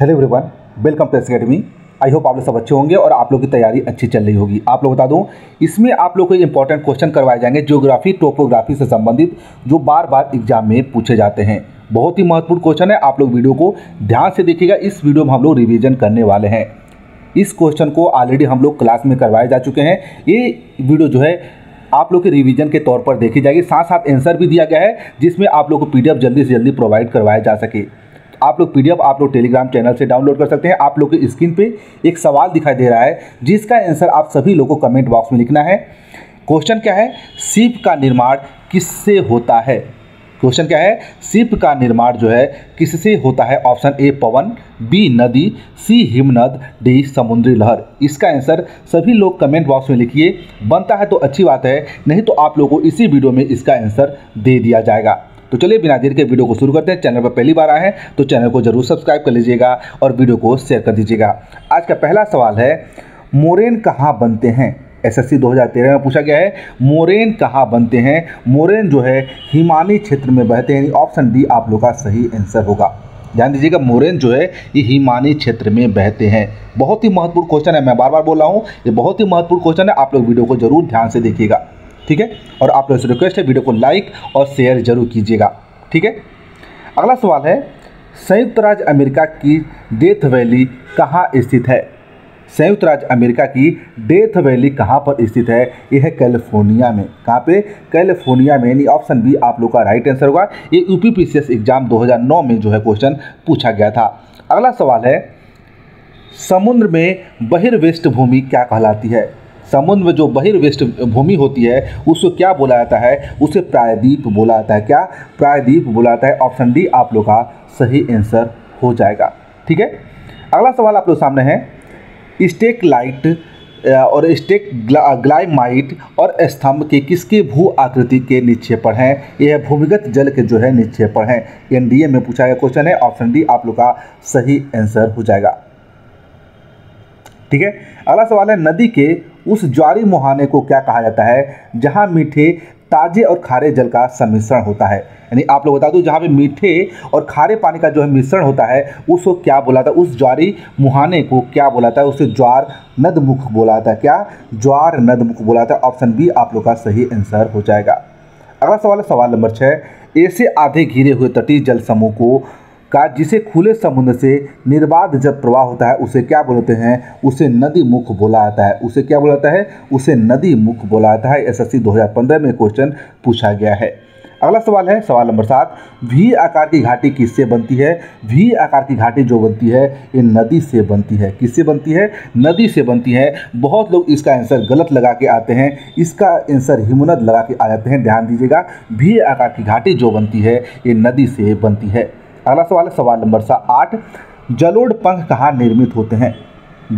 Hello everyone, welcome to yes academy. I hope आप लोग सब अच्छे होंगे और आप लोग की तैयारी अच्छी चल रही होगी। आप लोग बता दूं, इसमें आप लोग को इंपॉर्टेंट क्वेश्चन करवाए जाएंगे ज्योग्राफी टोपोग्राफी से संबंधित, जो बार बार एग्जाम में पूछे जाते हैं। बहुत ही महत्वपूर्ण क्वेश्चन है, आप लोग वीडियो को ध्यान से देखिएगा। इस वीडियो में हम लोग रिविजन करने वाले हैं। इस क्वेश्चन को ऑलरेडी हम लोग क्लास में करवाए जा चुके हैं। ये वीडियो जो है आप लोग के रिवीजन के तौर पर देखी जाएगी, साथ साथ आंसर भी दिया गया है, जिसमें आप लोग को पीडीएफ जल्दी से जल्दी प्रोवाइड करवाया जा सके। आप लोग पीडीएफ आप लोग टेलीग्राम चैनल से डाउनलोड कर सकते हैं। आप लोग की स्क्रीन पे एक सवाल दिखाई दे रहा है, जिसका आंसर आप सभी लोगों को कमेंट बॉक्स में लिखना है। क्वेश्चन क्या है? शिप का निर्माण किससे होता है? क्वेश्चन क्या है? शिप का निर्माण जो है किससे होता है? ऑप्शन ए पवन, बी नदी, सी हिमनद, डी समुद्री लहर। इसका आंसर सभी लोग कमेंट बॉक्स में लिखिए। बनता है तो अच्छी बात है, नहीं तो आप लोगों को इसी वीडियो में इसका आंसर दे दिया जाएगा। तो चलिए बिना देर के वीडियो को शुरू करते हैं। चैनल पर पहली बार आए हैं तो चैनल को जरूर सब्सक्राइब कर लीजिएगा और वीडियो को शेयर कर दीजिएगा। आज का पहला सवाल है, मोरेन कहाँ बनते हैं? एसएससी 2013 में पूछा गया है, मोरेन कहाँ बनते हैं? मोरेन जो है हिमानी क्षेत्र में बहते हैं। ऑप्शन डी आप लोग का सही आंसर होगा। ध्यान दीजिएगा, मोरेन जो है ये हिमानी क्षेत्र में बहते हैं। बहुत ही महत्वपूर्ण क्वेश्चन है, मैं बार बार बोल रहा हूँ, ये बहुत ही महत्वपूर्ण क्वेश्चन है। आप लोग वीडियो को जरूर ध्यान से देखिएगा, ठीक है। और आप लोगों से रिक्वेस्ट है, वीडियो को लाइक और शेयर जरूर कीजिएगा, ठीक है। अगला सवाल है, संयुक्त राज्य अमेरिका की डेथ वैली कहाँ स्थित है? संयुक्त राज्य अमेरिका की डेथ वैली कहाँ पर स्थित है? यह है कैलिफोर्निया में। कहाँ पे? कैलिफोर्निया में। यानी ऑप्शन बी आप लोग का राइट आंसर होगा। ये यूपी पीसीएस एग्जाम 2009 में जो है क्वेश्चन पूछा गया था। अगला सवाल है, समुद्र में बहिर्वेष्ट भूमि क्या कहलाती है? समुद्र में जो बहिर्वेष्ट भूमि होती है उसको क्या बोला जाता है? उसे प्रायद्वीप बोला जाता है। क्या? प्रायद्वीप बोला जाता है। ऑप्शन डी आप लोग का सही आंसर हो जाएगा, ठीक है। अगला सवाल आप लोग सामने है, स्टेलाइट और स्टैलाग्माइट और स्तंभ के किसके भू आकृति के निक्षेपण हैं? यह भूमिगत जल के जो है निक्षेपण हैं। एनडीए में पूछा गया क्वेश्चन है। ऑप्शन डी आप लोग का सही आंसर हो जाएगा, ठीक है। अगला सवाल है, नदी के उस ज्वारी मुहाने को क्या कहा जाता है जहाँ मीठे ताजे और खारे जल का सम्मिश्रण होता है? यानी आप लोग बता दो, जहाँ पे मीठे और खारे पानी का जो है मिश्रण होता है उसको क्या बोला जाता है? उस ज्वारी मुहाने को क्या बोला जाता है? उसे ज्वार नदमुख बोला जाता है। क्या? ज्वार नदमुख बोला जाता है। ऑप्शन बी आप लोग का सही आंसर हो जाएगा। अगला सवाल है, सवाल नंबर 6, ऐसे आधे घिरे हुए तटीय जल समूह को का जिसे खुले समुद्र से निर्बाध जब प्रवाह होता है उसे क्या बोलते हैं? उसे नदी मुख बोला जाता है। उसे क्या बोला जाता है? उसे नदी मुख बोला जाता है। एसएससी 2015 में क्वेश्चन पूछा गया है। अगला सवाल है, सवाल नंबर 7, वी आकार की घाटी किससे बनती है? वी आकार की घाटी जो बनती है ये नदी से बनती है। किससे बनती है? नदी से बनती है। बहुत लोग इसका आंसर गलत लगा के आते हैं, इसका आंसर हिमनद लगा के आ जाते हैं। ध्यान दीजिएगा, वी आकार की घाटी जो बनती है ये नदी से बनती है। अगला सवाल है, सवाल नंबर 8, जलोढ़ पंख कहाँ निर्मित होते हैं?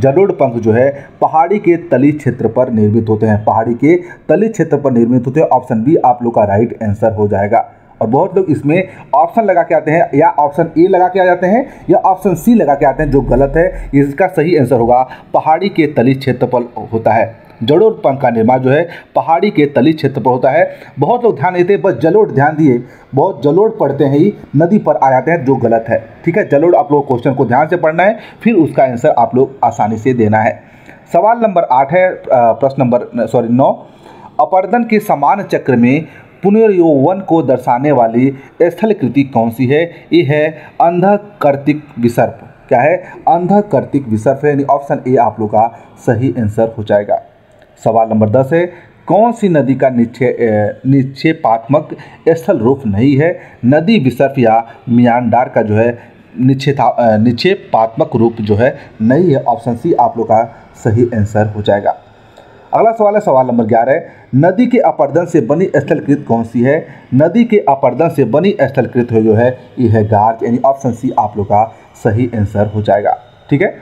जलोढ़ पंख जो है पहाड़ी के तली क्षेत्र पर निर्मित होते हैं। पहाड़ी के तली क्षेत्र पर निर्मित होते हैं। ऑप्शन बी आप लोग का राइट आंसर हो जाएगा। और बहुत लोग इसमें ऑप्शन लगा के आते हैं, या ऑप्शन ए लगा के आ जाते हैं या ऑप्शन सी लगा के आते हैं, जो गलत है। इसका सही आंसर होगा पहाड़ी के तली क्षेत्र पर होता है। जलोढ़ पंख का निर्माण जो है पहाड़ी के तली क्षेत्र पर होता है। बहुत लोग ध्यान देते हैं, बस जलोढ़ ध्यान दिए, बहुत जलोढ़ पढ़ते हैं ही नदी पर आ जाते हैं, जो गलत है, ठीक है। जलोढ़ आप लोग क्वेश्चन को ध्यान से पढ़ना है, फिर उसका आंसर आप लोग आसानी से देना है। सवाल नंबर 8 है, प्रश्न नंबर 9, अपरदन के समान चक्र में पुनर्यौवन को दर्शाने वाली स्थलकृति कौन सी है? ये है अंधःकर्तिक विसर्प। क्या है? अंधःकर्तिक विसर्प है। ऑप्शन ए आप लोग का सही आंसर हो जाएगा। सवाल नंबर 10 है, कौन सी नदी का निक्षेपात्मक स्थल रूप नहीं है? नदी विसर्प या म्यांडार का जो है निक्षेपात्मक रूप जो है नहीं है। ऑप्शन सी आप लोग का सही आंसर हो जाएगा। अगला सवाल है, सवाल नंबर 11, नदी के अपरदन से बनी स्थलकृत कौन सी है? नदी के अपरदन से बनी स्थलकृत जो है यह है गार्ज। यानी ऑप्शन सी आप लोग का सही आंसर हो जाएगा, ठीक है।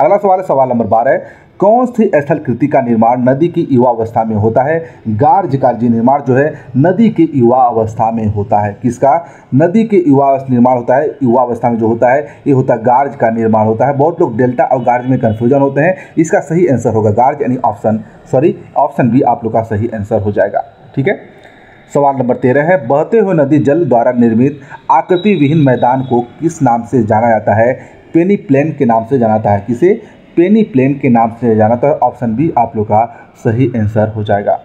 अगला सवाल है, सवाल नंबर 12, कौन सी स्थलकृति का निर्माण नदी की युवावस्था में होता है? गार्ज का निर्माण जो है नदी की युवावस्था में होता है। किसका? नदी के युवा निर्माण होता है, युवावस्था में जो होता है ये होता है गार्ज का निर्माण होता है। बहुत लोग डेल्टा और गार्ज में कंफ्यूजन होते हैं। इसका सही आंसर होगा गार्ज। यानी ऑप्शन बी आप लोग का सही आंसर हो जाएगा, ठीक है। सवाल नंबर 13 है, बहते हुए नदी जल द्वारा निर्मित आकृति विहीन मैदान को किस नाम से जाना जाता है? पेनी प्लेन के नाम से जाना जाता है। किसे? पेनी प्लेन के नाम से जाना जाता है। ऑप्शन बी आप लोग का सही आंसर हो जाएगा।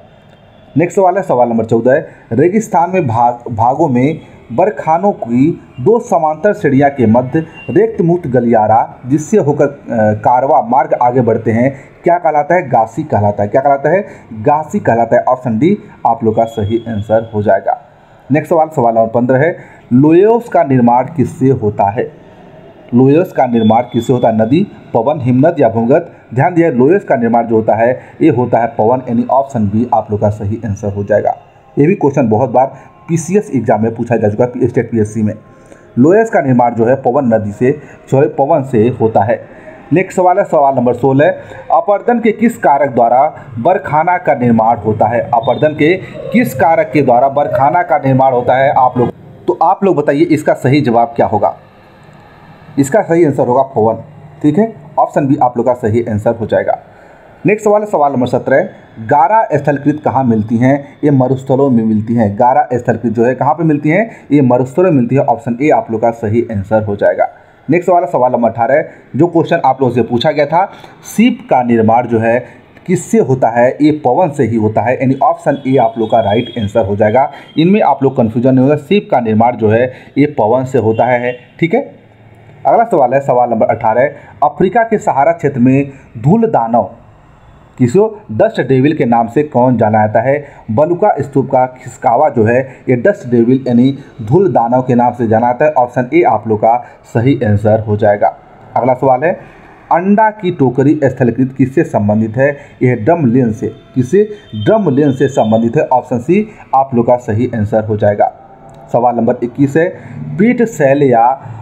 नेक्स्ट सवाल है सवाल नंबर 14। रेगिस्तान में भागों में बरखानों की दो समांतर श्रेणियाँ के मध्य रेत मुक्त गलियारा जिससे होकर कारवा मार्ग आगे बढ़ते हैं, क्या कहलाता है? घासी कहलाता है। क्या कहलाता है? घासी कहलाता है। ऑप्शन डी आप लोग का सही आंसर हो जाएगा। नेक्स्ट सवाल सवाल नंबर 15 है लोयोस का निर्माण किससे होता है? लोयस का निर्माण किससे होता है? नदी, पवन, हिमनद या भूंगत? ध्यान दिया लोयस का निर्माण जो होता है ये होता है पवन, यानी ऑप्शन बी आप लोग का सही आंसर हो जाएगा। ये भी क्वेश्चन बहुत बार पीसीएस एग्जाम में पूछा जा चुका है, स्टेट पीएससी में। लोयस का निर्माण जो है पवन नदी से पवन से होता है। नेक्स्ट सवाल है सवाल नंबर 16। अपर्दन के किस कारक द्वारा बरखाना का निर्माण होता है? अपर्दन के किस कारक के द्वारा बरखाना का निर्माण होता है? आप लोग बताइए इसका सही जवाब क्या होगा? इसका सही आंसर होगा पवन। ठीक है, ऑप्शन बी आप लोग का सही आंसर हो जाएगा। नेक्स्ट सवाल है सवाल नंबर 17। गारा स्थलकृत कहाँ मिलती हैं? ये मरुस्थलों में मिलती हैं। गारा स्थलकृत जो है कहाँ पे मिलती हैं? ये मरुस्थलों में मिलती है। ऑप्शन ए आप लोग का सही आंसर हो जाएगा। नेक्स्ट सवाल है सवाल नंबर 18। जो क्वेश्चन आप लोगों से पूछा गया था, सीप का निर्माण जो है किससे होता है? ये पवन से ही होता है, यानी ऑप्शन ए आप लोग का राइट आंसर हो जाएगा। इनमें आप लोग कन्फ्यूजन नहीं होगा। सीप का निर्माण जो है ये पवन से होता है। ठीक है, अगला सवाल है सवाल नंबर 18। अफ्रीका के सहारा क्षेत्र में धूल दानव किसको डस्ट डेविल के नाम से कौन जाना जाता है? बलुका स्तूप का खिसकावा जो है ये डस्ट डेविल यानी धूल दानव के नाम से जाना जाता है। ऑप्शन ए आप लोग का सही आंसर हो जाएगा। अगला सवाल है अंडा की टोकरी स्थलकृत किससे संबंधित है? यह ड्रमलिन से। किससे? ड्रमलिन से संबंधित है। ऑप्शन सी आप लोग का सही आंसर हो जाएगा। सवाल नंबर 21 है पीठ शैल या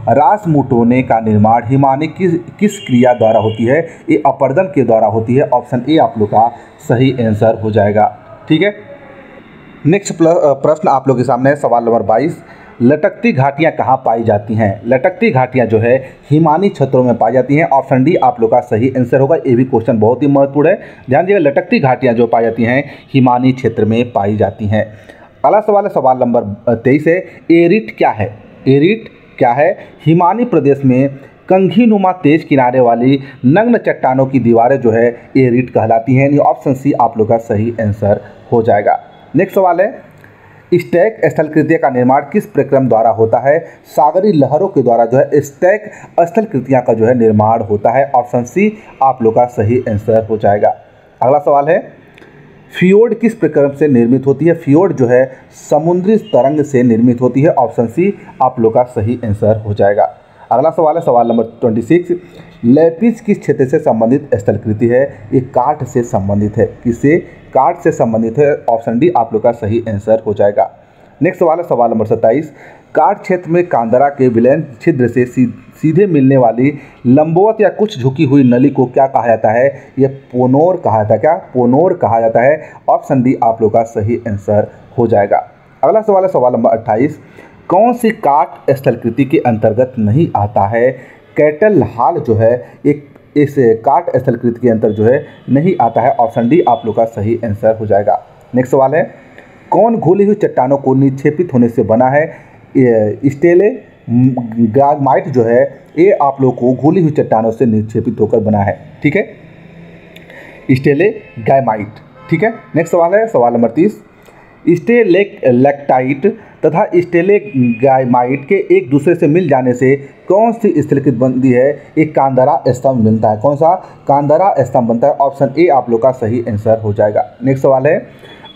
रासमुटोने का निर्माण हिमा ने किस क्रिया द्वारा होती है? ये अपर्दन के द्वारा होती है। ऑप्शन ए आप लोग का सही आंसर हो जाएगा। ठीक है, नेक्स्ट प्रश्न आप लोग के सामने है सवाल नंबर 22। लटकती घाटियाँ कहाँ पाई जाती हैं? लटकती घाटियाँ जो है हिमानी क्षेत्रों में पाई जाती हैं। ऑप्शन डी आप लोग का सही आंसर होगा। ये भी क्वेश्चन बहुत ही महत्वपूर्ण है, ध्यान दीजिएगा। लटकती घाटियाँ जो पाई जाती हैं हिमानी क्षेत्र में पाई जाती हैं। अगला सवाल है सवाल नंबर 23 है एरिट क्या है? एरिट क्या है? हिमानी प्रदेश में कंघीनुमा तेज किनारे वाली नग्न चट्टानों की दीवारें जो है एरिट कहलाती हैं। ऑप्शन सी आप लोग का सही आंसर हो जाएगा। नेक्स्ट सवाल है स्टैक स्थलकृतियाँ का निर्माण किस प्रक्रम द्वारा होता है? सागरी लहरों के द्वारा जो है स्टैक स्थलकृतियाँ का जो है निर्माण होता है। ऑप्शन सी आप लोग का सही आंसर हो जाएगा। अगला सवाल है फियोर्ड किस प्रक्रम से निर्मित होती है? फियोर्ड जो है समुद्री तरंग से निर्मित होती है। ऑप्शन सी आप लोग का सही आंसर हो जाएगा। अगला सवाल है सवाल नंबर 26। लेपिस किस क्षेत्र से संबंधित स्थलकृति है? ये काठ से संबंधित है। किससे? काठ से संबंधित है। ऑप्शन डी आप लोग का सही आंसर हो जाएगा। नेक्स्ट सवाल है सवाल नंबर 27। काठ क्षेत्र में कांदरा के विलयन छिद्र से सीधे मिलने वाली लंबवत या कुछ झुकी हुई नली को क्या कहा जाता है? यह पोनोर कहा जाता है। क्या? पोनोर कहा जाता है। ऑप्शन डी आप लोग का सही आंसर हो जाएगा। अगला सवाल है सवाल नंबर 28। कौन सी काठ स्थलकृति के अंतर्गत नहीं आता है? कैटल हाल जो है एक इस काठ स्थलकृति के अंतर्गत जो है नहीं आता है। ऑप्शन डी आप लोग का सही आंसर हो जाएगा। नेक्स्ट सवाल है कौन घुली हुई चट्टानों को निक्षेपित होने से बना है? स्टेलाग्माइट जो है ये आप लोग को घुली हुई चट्टानों से निक्षेपित होकर बना है। ठीक है, स्टेलाग्माइट। ठीक है, नेक्स्ट सवाल है सवाल नंबर 30। स्टेलैक्टाइट तथा स्टेलाग्माइट के एक दूसरे से मिल जाने से कौन सी स्थलकृति बनती है? एक कांदरा स्तंभ बनता है। कौन सा? कांदरा स्तंभ बनता है। ऑप्शन ए आप लोग का सही आंसर हो जाएगा। नेक्स्ट सवाल है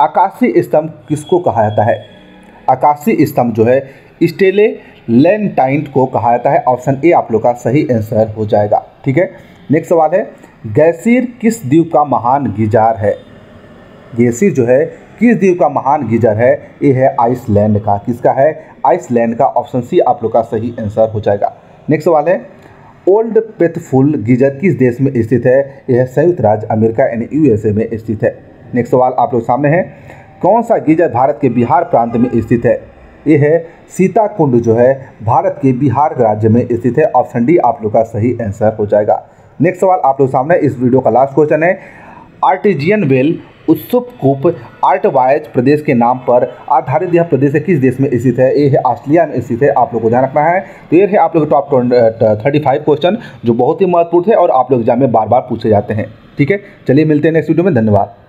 आकाशीय स्तंभ किसको कहा जाता है? आकाशीय स्तंभ जो है स्टेलाक्टाइट को कहा जाता है। ऑप्शन ए आप लोग का सही आंसर हो जाएगा। ठीक है, नेक्स्ट सवाल है गैसीर किस द्वीप का महान गीजार है? गैसीर जो है किस द्वीप का महान गीजर है? ये है आइसलैंड का। किसका है? आइसलैंड का। ऑप्शन सी आप लोग का सही आंसर हो जाएगा। नेक्स्ट सवाल है ओल्ड फेथफुल गीजर किस देश में स्थित है? यह है संयुक्त राज्य अमेरिका यानी यूएसए में स्थित है। नेक्स्ट सवाल आप लोग सामने है कौन सा गीजर भारत के बिहार प्रांत में स्थित है? यह है सीताकुंड जो है भारत के बिहार राज्य में स्थित है। ऑप्शन डी आप लोग का सही आंसर हो जाएगा। नेक्स्ट सवाल आप लोग सामने इस वीडियो का लास्ट क्वेश्चन है आर्टिजियन वेल उत्सुपकूप आर्टवाइज प्रदेश के नाम पर आधारित यह प्रदेश किस देश में स्थित है? ये है ऑस्ट्रेलिया में स्थित है, आप लोग को ध्यान रखना है। तो ये है आप लोग टॉप 35 क्वेश्चन जो बहुत ही महत्वपूर्ण है और आप लोग एग्जाम में बार बार पूछे जाते हैं। ठीक है, चलिए मिलते हैं नेक्स्ट वीडियो में, धन्यवाद।